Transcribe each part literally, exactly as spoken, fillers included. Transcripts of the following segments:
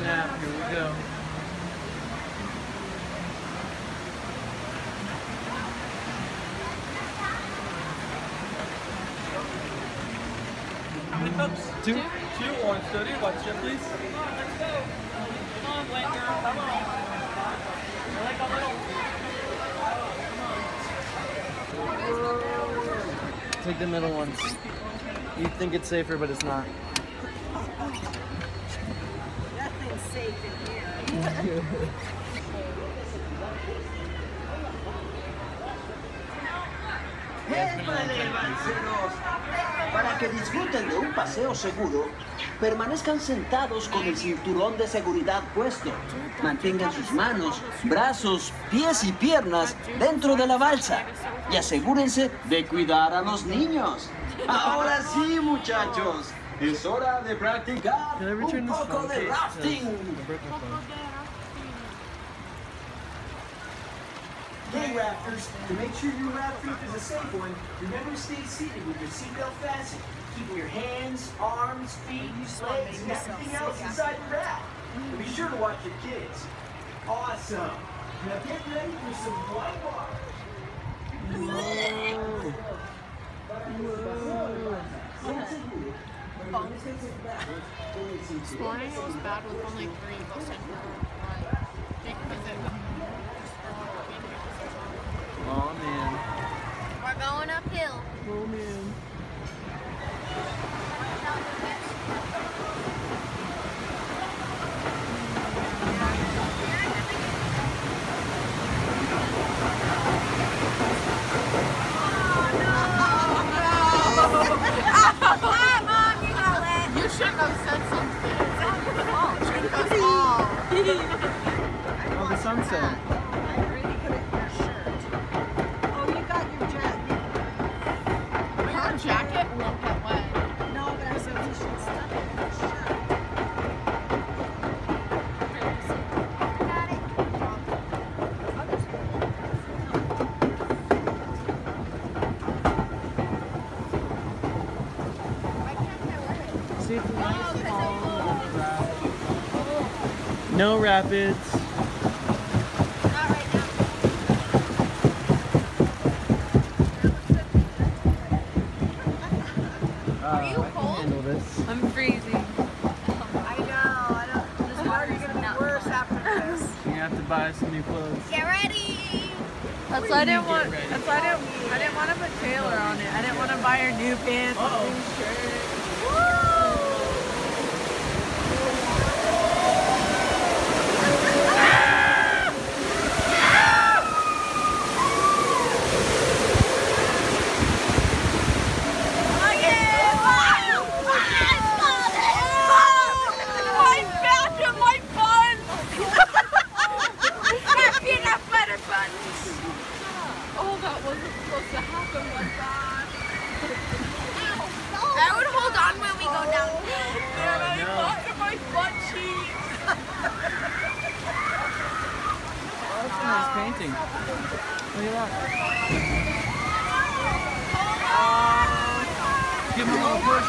snap, here we go. How many cups? Two. Two, Two orange thirty, watch it please. Come on, let's go. Come on, white girl, come on. You're like a little... Come on. Take the middle ones. You think it's safer, but it's not. Nothing's safe in here. Relevanceros, para que disfruten de un paseo seguro, permanezcan sentados con el cinturón de seguridad puesto. Mantengan sus manos, brazos, pies y piernas dentro de la balsa y asegúrense de cuidar a los niños. Ahora sí, muchachos, es hora de practicar un poco de rafting. Hey rafters, to make sure your raft trip is a safe one, remember to stay seated with your seatbelt fastened, keeping your hands, arms, feet, legs, and everything else inside the raft. And be sure to watch your kids. Awesome! Now get ready for some white water. Whoa! Whoa! This morning it was bad with only three percent. Oh, the sunset. I already put it in your shirt. Oh, you got your jacket. Her jacket won't get wet. No, but I said you should stuff it in your shirt. Got it. See the nice fall. No rapids. I'm freezing. I know. I don't. This water's gonna be worse after this. You have to buy some new clothes. Get ready. That's why I didn't want. That's why I didn't. I didn't want to put Taylor on it. I didn't want to buy her new pants, uh-oh. New shirt. Woo! Painting. Look at that. Uh, give him a little push.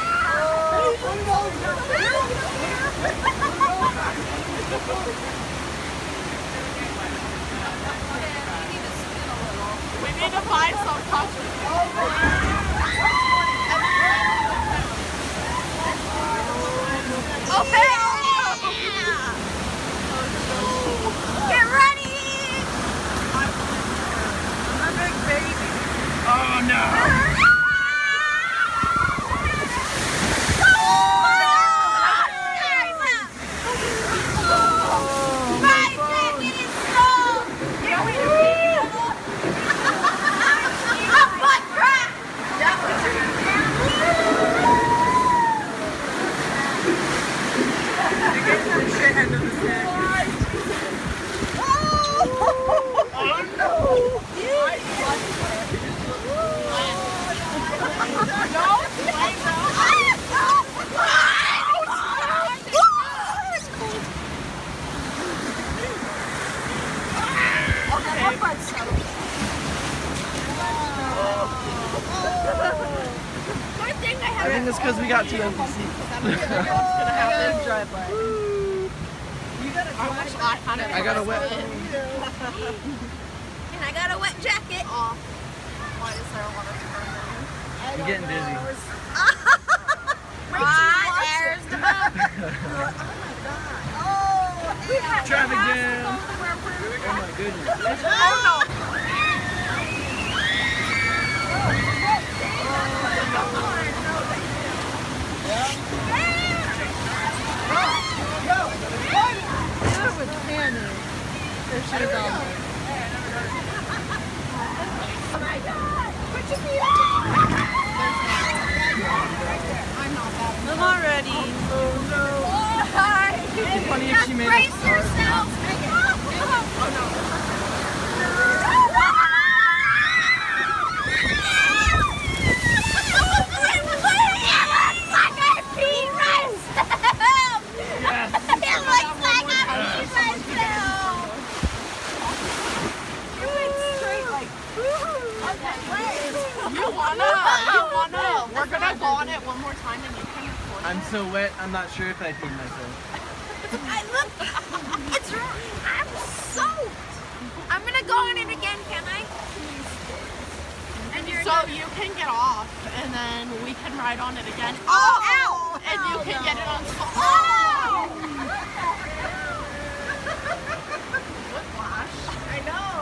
We need to buy some costumes. Okay. I think it's because we got two empty seats. That's what's going to happen. Drive by. I got a wet. And I got a wet jacket. Oh. Why is there water? I'm getting dizzy. Oh my god. Oh. Traffic jam. Oh my goodness. Oh no. Their shoes on. Oh my god! Put your feet on! I'm not bad. I'm already. Oh no. Oh, it's funny if she made it. Brace yourself! Oh no. I'm so wet, I'm not sure if I peed myself. I look, it's wrong. I'm soaked. I'm going to go in it again, can I? Please. And you're so gonna... you can get off, and then we can ride on it again. Oh, ow! And you can get it on. Oh! What flash? I know.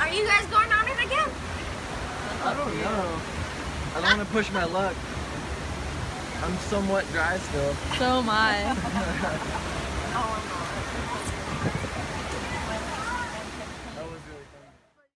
Are you guys going on it again? I don't know. I don't want to push my luck. I'm somewhat dry still. So am I.